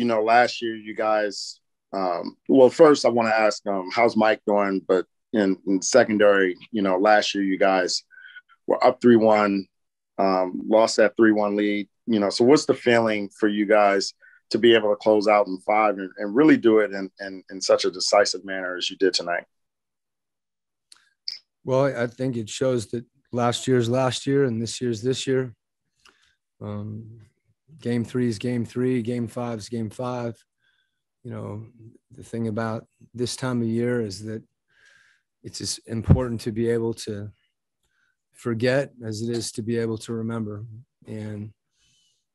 you know, last year you guys well, first I want to ask how's Mike doing? But in secondary, you know, last year you guys were up 3-1, lost that 3-1 lead, you know, so what's the feeling for you guys to be able to close out in five and really do it in such a decisive manner as you did tonight? Well, I think it shows that last year's last year and this year's this year. Game three is game three, game five is game five. You know, the thing about this time of year is that it's as important to be able to forget as it is to be able to remember. And,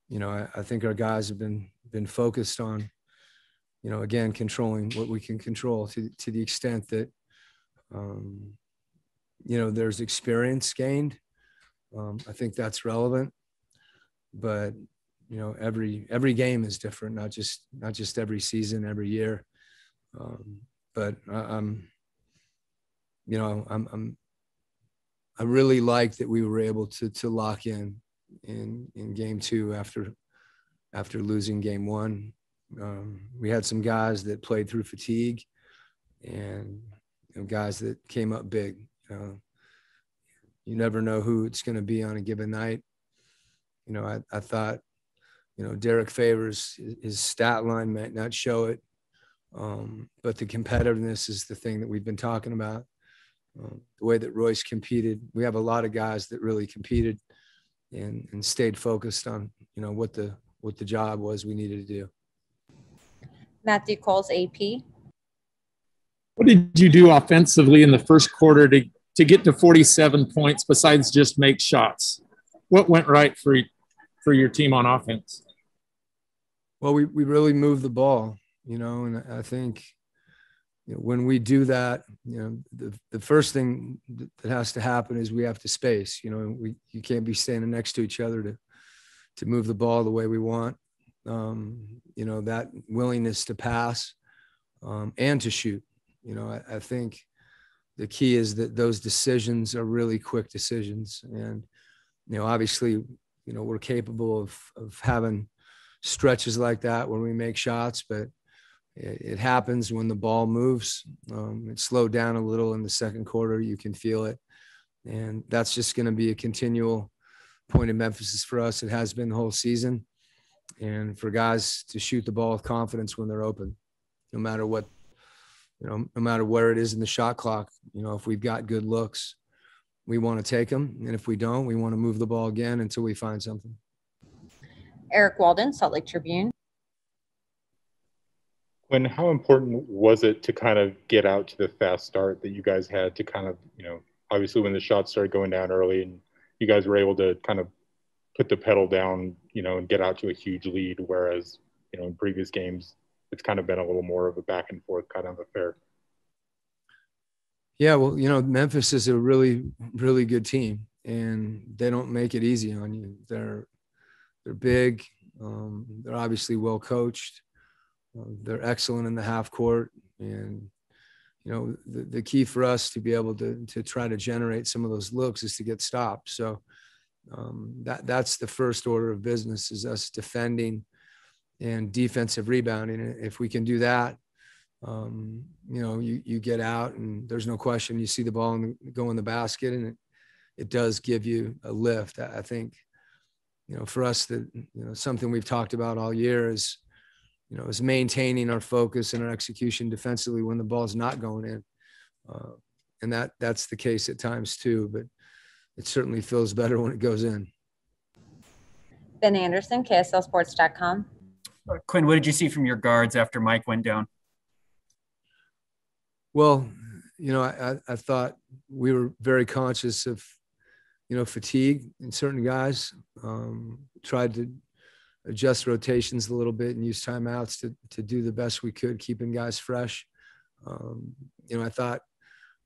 you know, I think our guys have been focused on, you know, again, controlling what we can control to the extent that, you know, there's experience gained. I think that's relevant, but, you know, every game is different, not just every season, every year. But I really like that we were able to lock in game two after losing game one. We had some guys that played through fatigue and, you know, guys that came up big. You never know who it's going to be on a given night. You know, I thought, you know, Derrick Favors, his stat line might not show it, but the competitiveness is the thing that we've been talking about. The way that Royce competed, we have a lot of guys that really competed and stayed focused on, you know, what the job was we needed to do. Matthew calls AP. What did you do offensively in the first quarter to get to 47 points besides just make shots? What went right for your team on offense? Well, we really moved the ball, you know, and I think, you know, when we do that, you know, the first thing that has to happen is we have to space. You know, you can't be standing next to each other to move the ball the way we want. You know, that willingness to pass and to shoot. You know, I think the key is that those decisions are really quick decisions. And, you know, obviously, you know, we're capable of having stretches like that when we make shots, but it happens when the ball moves. It slowed down a little in the second quarter. You can feel it. And that's just going to be a continual point of emphasis for us. It has been the whole season. And for guys to shoot the ball with confidence when they're open, no matter what, you know, no matter where it is in the shot clock, you know, if we've got good looks, we want to take them. And if we don't, we want to move the ball again until we find something. Eric Walden, Salt Lake Tribune. Quin, how important was it to kind of get out to the fast start that you guys had to kind of, you know, obviously when the shots started going down early and you guys were able to kind of put the pedal down, you know, and get out to a huge lead, whereas, you know, in previous games, it's kind of been a little more of a back and forth kind of affair? Yeah, well, you know, Memphis is a really, really good team, and they don't make it easy on you. They're big. They're obviously well coached. They're excellent in the half court, and, you know, the key for us to be able to try to generate some of those looks is to get stopped. So that's the first order of business, is us defending and defensive rebounding. And if we can do that, you know, you get out, and there's no question. You see the ball and go in the basket, and it does give you a lift. I think, you know, for us, that, you know, something we've talked about all year is, you know, is maintaining our focus and our execution defensively when the ball's not going in. And that's the case at times too, but it certainly feels better when it goes in. Ben Anderson, KSLSports.com. Quin, what did you see from your guards after Mike went down? Well, you know, I thought we were very conscious of, you know, fatigue in certain guys. Tried to adjust rotations a little bit and use timeouts to do the best we could, keeping guys fresh. You know, I thought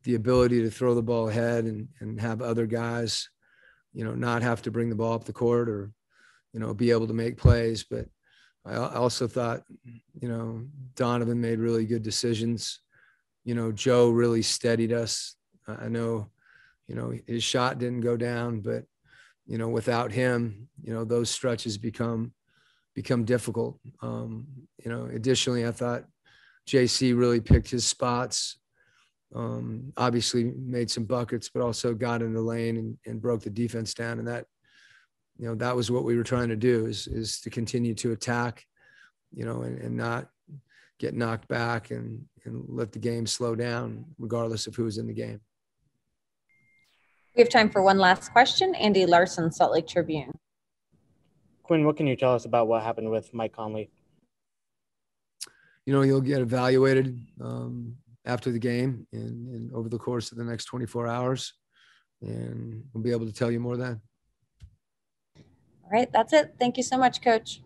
the ability to throw the ball ahead and have other guys, you know, not have to bring the ball up the court or, you know, be able to make plays. But I also thought, you know, Donovan made really good decisions. You know, Joe really steadied us. I know, you know, his shot didn't go down, but, you know, without him, you know, those stretches become, become difficult. You know, additionally, I thought JC really picked his spots. Obviously made some buckets, but also got in the lane and broke the defense down. And that, you know, that was what we were trying to do, is to continue to attack, you know, and not get knocked back and let the game slow down, regardless of who was in the game. We have time for one last question. Andy Larson, Salt Lake Tribune. Quin, what can you tell us about what happened with Mike Conley? You know, he'll get evaluated after the game and over the course of the next 24 hours, and we'll be able to tell you more then. All right, that's it. Thank you so much, Coach.